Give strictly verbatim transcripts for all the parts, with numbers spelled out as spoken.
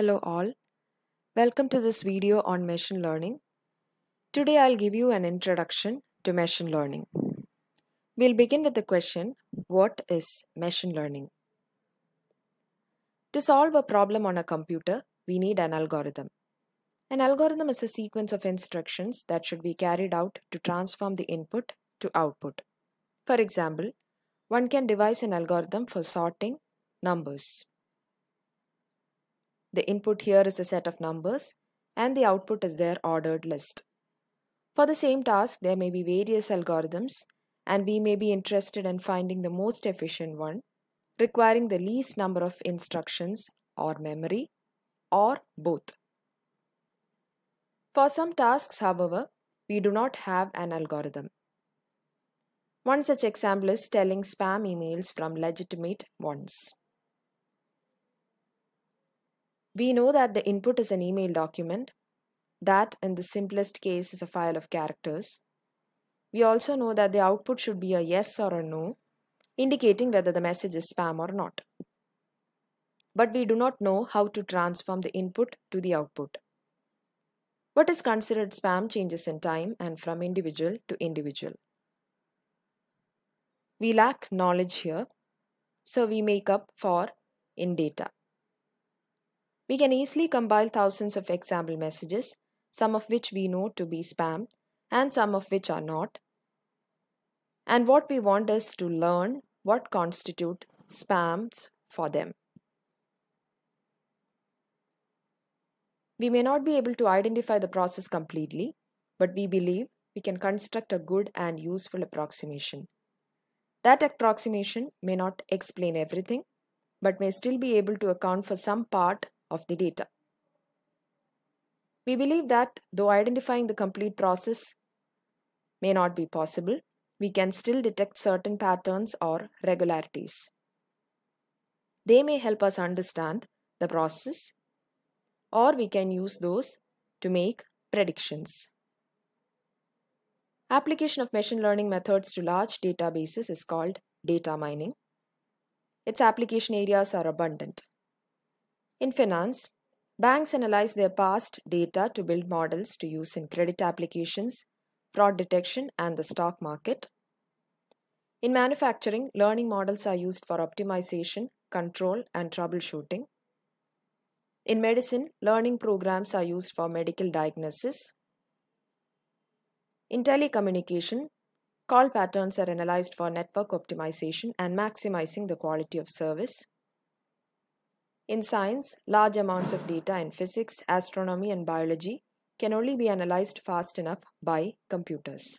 Hello all, welcome to this video on machine learning. Today I'll give you an introduction to machine learning. We'll begin with the question, what is machine learning? To solve a problem on a computer, we need an algorithm. An algorithm is a sequence of instructions that should be carried out to transform the input to output. For example, one can devise an algorithm for sorting numbers. The input here is a set of numbers and the output is their ordered list. For the same task, there may be various algorithms and we may be interested in finding the most efficient one, requiring the least number of instructions or memory or both. For some tasks, however, we do not have an algorithm. One such example is telling spam emails from legitimate ones. We know that the input is an email document, that in the simplest case is a file of characters. We also know that the output should be a yes or a no, indicating whether the message is spam or not. But we do not know how to transform the input to the output. What is considered spam changes in time and from individual to individual. We lack knowledge here, so we make up for in data. We can easily compile thousands of example messages, some of which we know to be spam and some of which are not. And what we want is to learn what constitute spams for them. We may not be able to identify the process completely, but we believe we can construct a good and useful approximation. That approximation may not explain everything, but may still be able to account for some part of the data. We believe that though identifying the complete process may not be possible, we can still detect certain patterns or regularities. They may help us understand the process, or we can use those to make predictions. Application of machine learning methods to large databases is called data mining. Its application areas are abundant. In finance, banks analyze their past data to build models to use in credit applications, fraud detection, and the stock market. In manufacturing, learning models are used for optimization, control, and troubleshooting. In medicine, learning programs are used for medical diagnosis. In telecommunication, call patterns are analyzed for network optimization and maximizing the quality of service. In science, large amounts of data in physics, astronomy, and biology can only be analyzed fast enough by computers.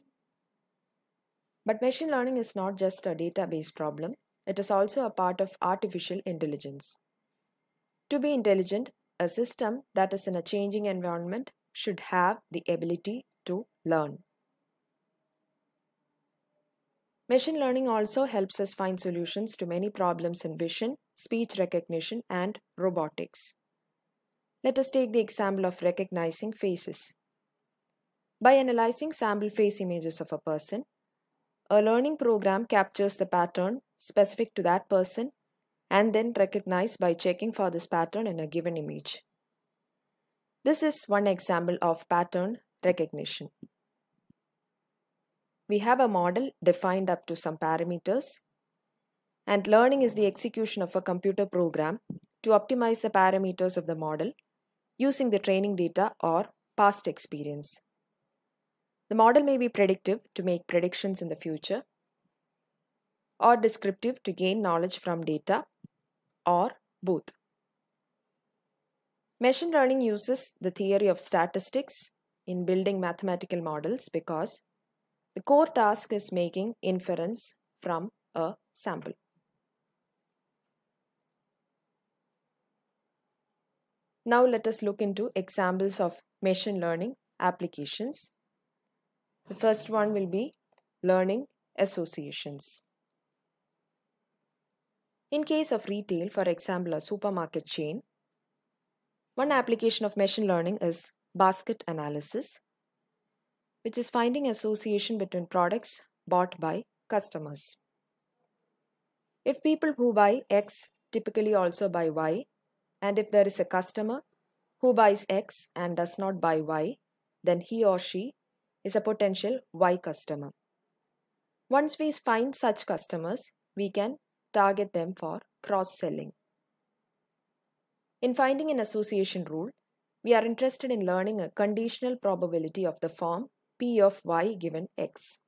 But machine learning is not just a database problem, it is also a part of artificial intelligence. To be intelligent, a system that is in a changing environment should have the ability to learn. Machine learning also helps us find solutions to many problems in vision, speech recognition, and robotics. Let us take the example of recognizing faces. By analyzing sample face images of a person, a learning program captures the pattern specific to that person and then recognizes by checking for this pattern in a given image. This is one example of pattern recognition. We have a model defined up to some parameters, and learning is the execution of a computer program to optimize the parameters of the model using the training data or past experience. The model may be predictive to make predictions in the future, or descriptive to gain knowledge from data, or both. Machine learning uses the theory of statistics in building mathematical models because the core task is making inference from a sample. Now let us look into examples of machine learning applications. The first one will be learning associations. In case of retail, for example, a supermarket chain, one application of machine learning is basket analysis, which is finding association between products bought by customers. If people who buy X typically also buy Y, and if there is a customer who buys X and does not buy Y, then he or she is a potential Y customer. Once we find such customers, we can target them for cross-selling. In finding an association rule, we are interested in learning a conditional probability of the form P of Y given X,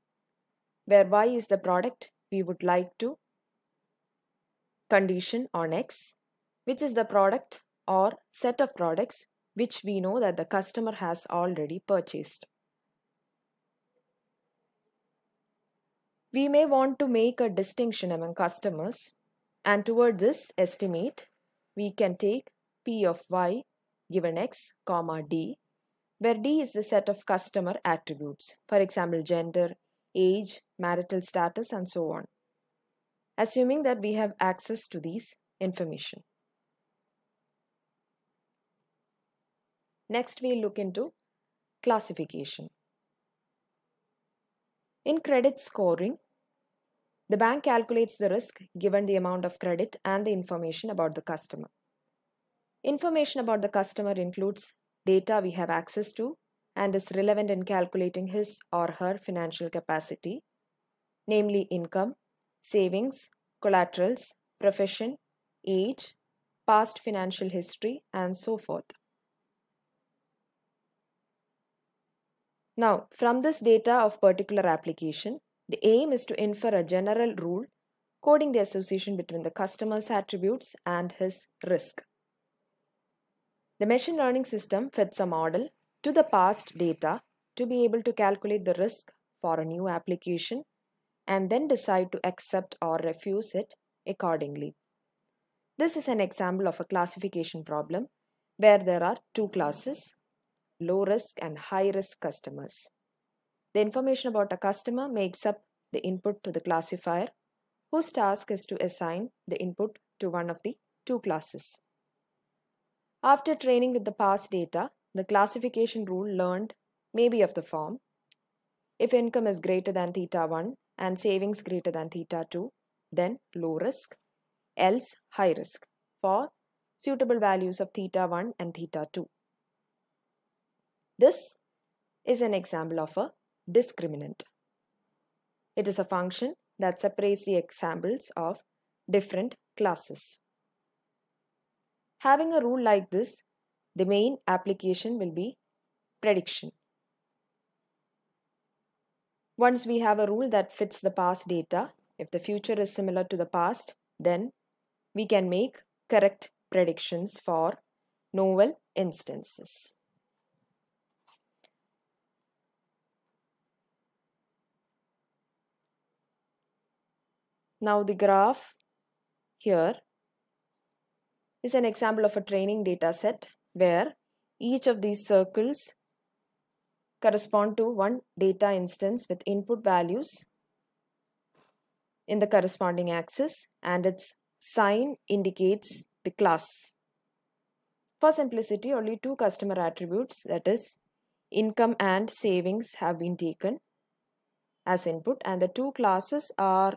where Y is the product we would like to condition on X, which is the product or set of products which we know that the customer has already purchased. We may want to make a distinction among customers, and toward this estimate, we can take P of Y given X, comma D, where D is the set of customer attributes, for example, gender, age, marital status, and so on, assuming that we have access to these information. Next, we look into classification. In credit scoring, the bank calculates the risk given the amount of credit and the information about the customer. Information about the customer includes data we have access to and is relevant in calculating his or her financial capacity, namely income, savings, collaterals, profession, age, past financial history, and so forth. Now, from this data of particular application, the aim is to infer a general rule coding the association between the customer's attributes and his risk. The machine learning system fits a model to the past data to be able to calculate the risk for a new application and then decide to accept or refuse it accordingly. This is an example of a classification problem where there are two classes: low-risk and high-risk customers. The information about a customer makes up the input to the classifier, whose task is to assign the input to one of the two classes. After training with the past data, the classification rule learned may be of the form: if income is greater than theta one and savings greater than theta two, then low risk, else high risk, for suitable values of theta one and theta two. This is an example of a discriminant. It is a function that separates the examples of different classes. Having a rule like this, the main application will be prediction. Once we have a rule that fits the past data, if the future is similar to the past, then we can make correct predictions for novel instances. Now the graph here is an example of a training data set where each of these circles correspond to one data instance with input values in the corresponding axis, and its sign indicates the class. For simplicity, only two customer attributes, that is income and savings, have been taken as input, and the two classes are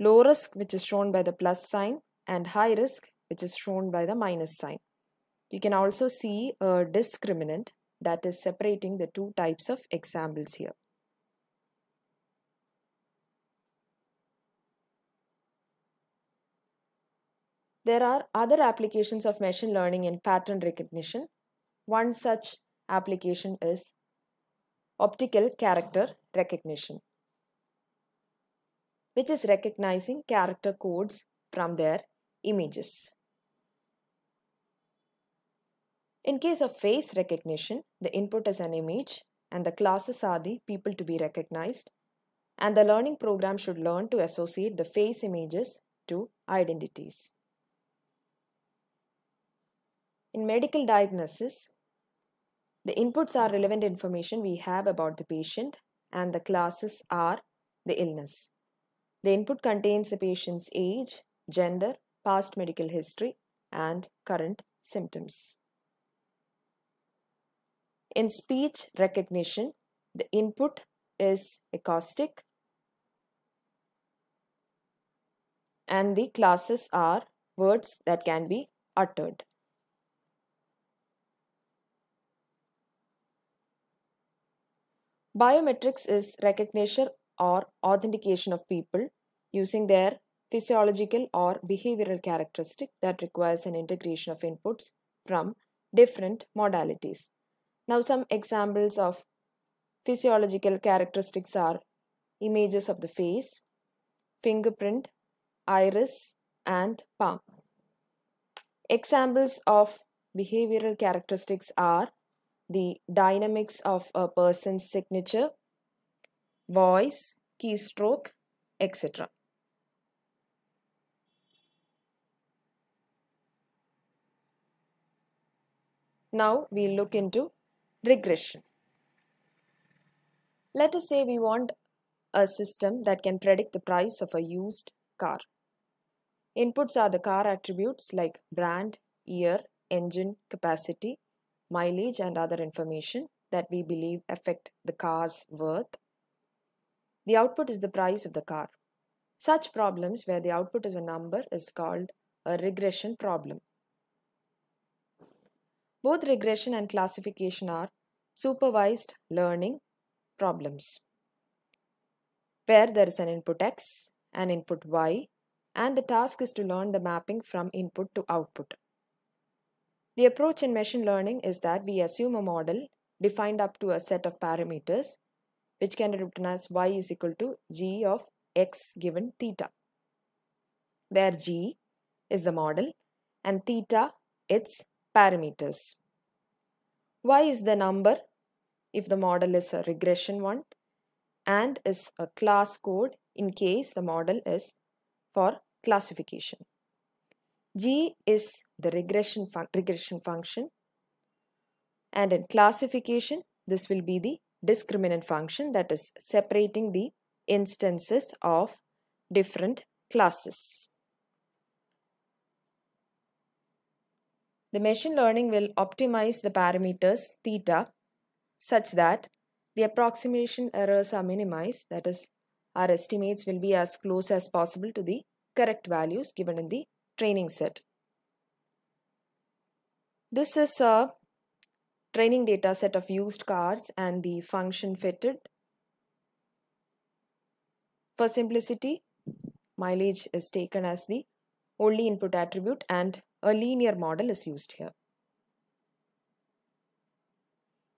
low risk, which is shown by the plus sign, and high risk, which is shown by the minus sign. You can also see a discriminant that is separating the two types of examples here. There are other applications of machine learning in pattern recognition. One such application is optical character recognition, which is recognizing character codes from their images. In case of face recognition, the input is an image and the classes are the people to be recognized, and the learning program should learn to associate the face images to identities. In medical diagnosis, the inputs are relevant information we have about the patient and the classes are the illness. The input contains the patient's age, gender, past medical history, and current symptoms. In speech recognition, the input is acoustic and the classes are words that can be uttered. Biometrics is recognition or authentication of people using their physiological or behavioral characteristic that requires an integration of inputs from different modalities. Now, some examples of physiological characteristics are images of the face, fingerprint, iris, and palm. Examples of behavioral characteristics are the dynamics of a person's signature, voice, keystroke, et cetera. Now we look into regression. Let us say we want a system that can predict the price of a used car. Inputs are the car attributes like brand, year, engine, capacity, mileage, and other information that we believe affect the car's worth. The output is the price of the car. Such problems where the output is a number is called a regression problem. Both regression and classification are supervised learning problems, where there is an input X, an input Y, and the task is to learn the mapping from input to output. The approach in machine learning is that we assume a model defined up to a set of parameters, which can be written as y is equal to g of x given theta, where g is the model and theta its parameters. Y is the number if the model is a regression one, and is a class code in case the model is for classification. G is the regression, fun regression function, and in classification this will be the discriminant function, that is separating the instances of different classes. The machine learning will optimize the parameters theta such that the approximation errors are minimized, that is our estimates will be as close as possible to the correct values given in the training set. This is a training data set of used cars and the function fitted. For simplicity, mileage is taken as the only input attribute and a linear model is used here.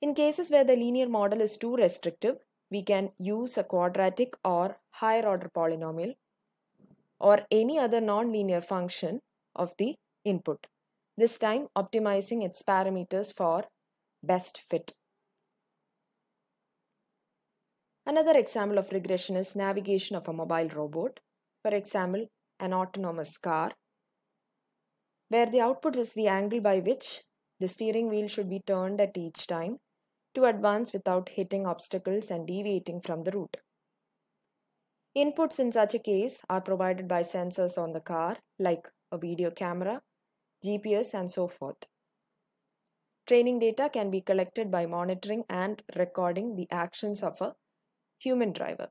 In cases where the linear model is too restrictive, we can use a quadratic or higher order polynomial or any other non-linear function of the input, this time optimizing its parameters for best fit. Another example of regression is navigation of a mobile robot, for example, an autonomous car, where the output is the angle by which the steering wheel should be turned at each time to advance without hitting obstacles and deviating from the route. Inputs in such a case are provided by sensors on the car like a video camera, G P S, and so forth. Training data can be collected by monitoring and recording the actions of a human driver.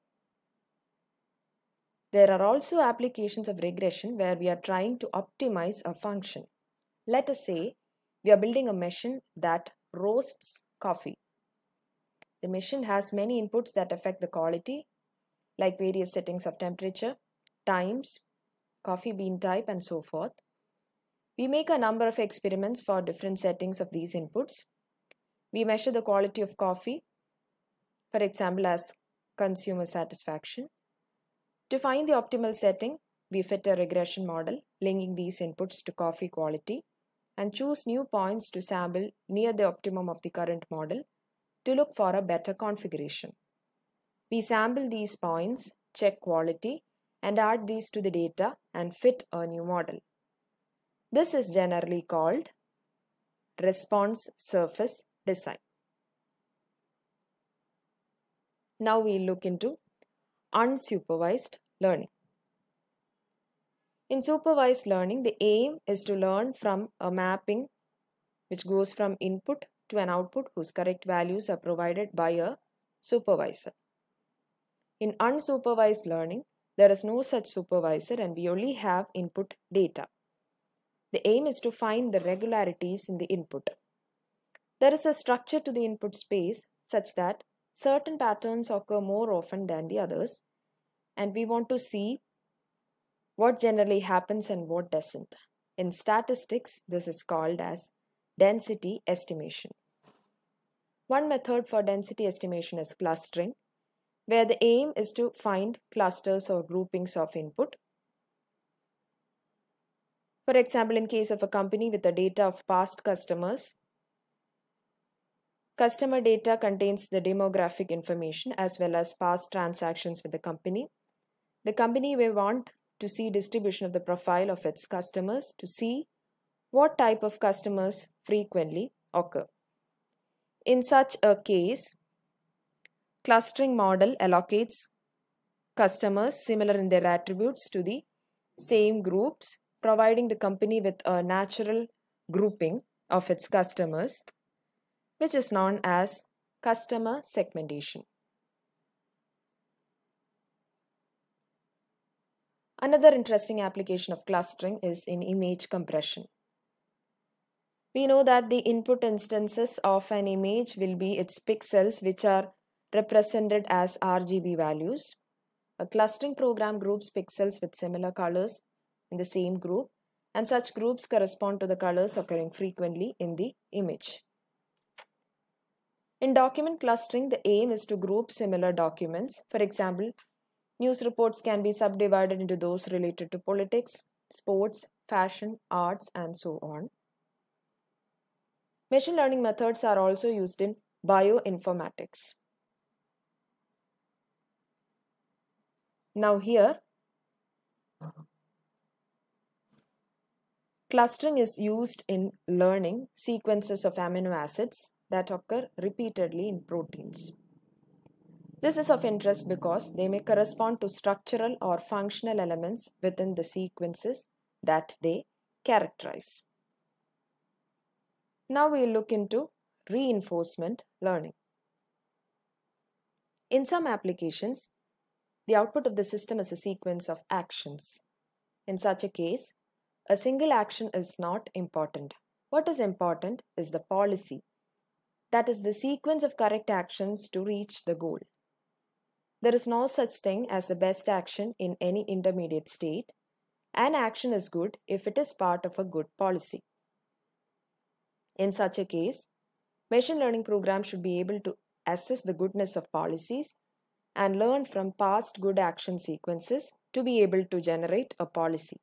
There are also applications of regression where we are trying to optimize a function. Let us say we are building a machine that roasts coffee. The machine has many inputs that affect the quality, like various settings of temperature, times, coffee bean type, and so forth. We make a number of experiments for different settings of these inputs. We measure the quality of coffee, for example, as consumer satisfaction. To find the optimal setting, we fit a regression model linking these inputs to coffee quality and choose new points to sample near the optimum of the current model to look for a better configuration. We sample these points, check quality, and add these to the data and fit a new model. This is generally called response surface design. Now we look into unsupervised learning. In supervised learning, the aim is to learn from a mapping which goes from input to an output whose correct values are provided by a supervisor. In unsupervised learning, there is no such supervisor and we only have input data. The aim is to find the regularities in the input. There is a structure to the input space such that certain patterns occur more often than the others, and we want to see what generally happens and what doesn't. In statistics, this is called as density estimation. One method for density estimation is clustering, where the aim is to find clusters or groupings of input. For example, in case of a company with the data of past customers, customer data contains the demographic information as well as past transactions with the company. The company may want to see distribution of the profile of its customers to see what type of customers frequently occur. In such a case, clustering model allocates customers similar in their attributes to the same groups, providing the company with a natural grouping of its customers, which is known as customer segmentation. Another interesting application of clustering is in image compression. We know that the input instances of an image will be its pixels, which are represented as R G B values. A clustering program groups pixels with similar colors in the same group, and such groups correspond to the colors occurring frequently in the image. In document clustering, the aim is to group similar documents. For example, news reports can be subdivided into those related to politics, sports, fashion, arts, and so on. Machine learning methods are also used in bioinformatics. Now here, clustering is used in learning sequences of amino acids that occur repeatedly in proteins. This is of interest because they may correspond to structural or functional elements within the sequences that they characterize. Now we will look into reinforcement learning. In some applications, the output of the system is a sequence of actions. In such a case, a single action is not important. What is important is the policy, that is the sequence of correct actions to reach the goal. There is no such thing as the best action in any intermediate state. An action is good if it is part of a good policy. In such a case, machine learning programs should be able to assess the goodness of policies and learn from past good action sequences to be able to generate a policy.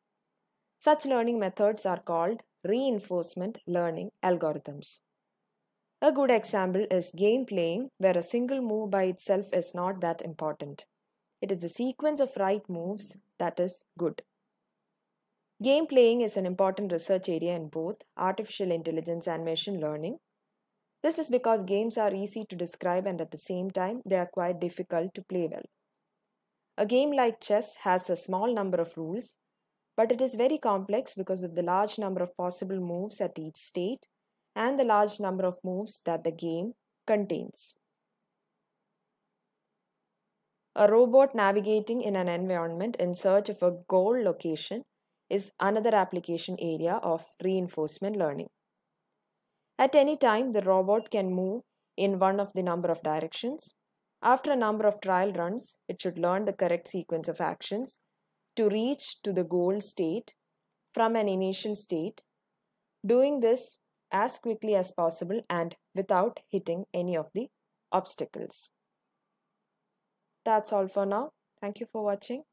Such learning methods are called reinforcement learning algorithms. A good example is game playing, where a single move by itself is not that important. It is the sequence of right moves that is good. Game playing is an important research area in both artificial intelligence and machine learning. This is because games are easy to describe and at the same time they are quite difficult to play well. A game like chess has a small number of rules, but it is very complex because of the large number of possible moves at each state and the large number of moves that the game contains. A robot navigating in an environment in search of a goal location is another application area of reinforcement learning. At any time, the robot can move in one of the number of directions. After a number of trial runs, it should learn the correct sequence of actions to reach to the goal state from an initial state, doing this as quickly as possible and without hitting any of the obstacles. That's all for now. Thank you for watching.